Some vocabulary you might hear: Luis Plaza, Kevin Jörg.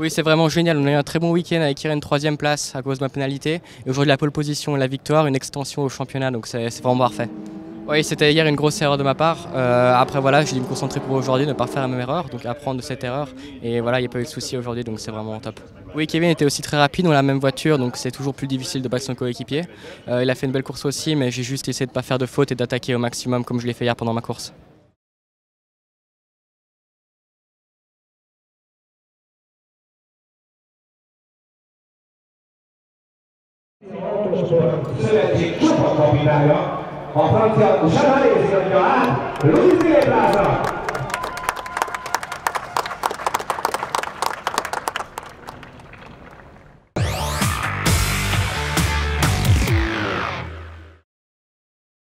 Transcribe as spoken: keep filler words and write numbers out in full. Oui, c'est vraiment génial. On a eu un très bon week-end avec Irène, troisième place à cause de ma pénalité. Et aujourd'hui, la pole position, la victoire, une extension au championnat. Donc, c'est vraiment parfait. Oui, c'était hier une grosse erreur de ma part. Euh, après, voilà, j'ai dû me concentrer pour aujourd'hui, ne pas faire la même erreur. Donc, apprendre de cette erreur. Et voilà, il n'y a pas eu de souci aujourd'hui. Donc, c'est vraiment top. Oui, Kevin était aussi très rapide. On a la même voiture. Donc, c'est toujours plus difficile de battre son coéquipier. Euh, il a fait une belle course aussi. Mais j'ai juste essayé de ne pas faire de faute et d'attaquer au maximum comme je l'ai fait hier pendant ma course. A francia, a Luis Plaza.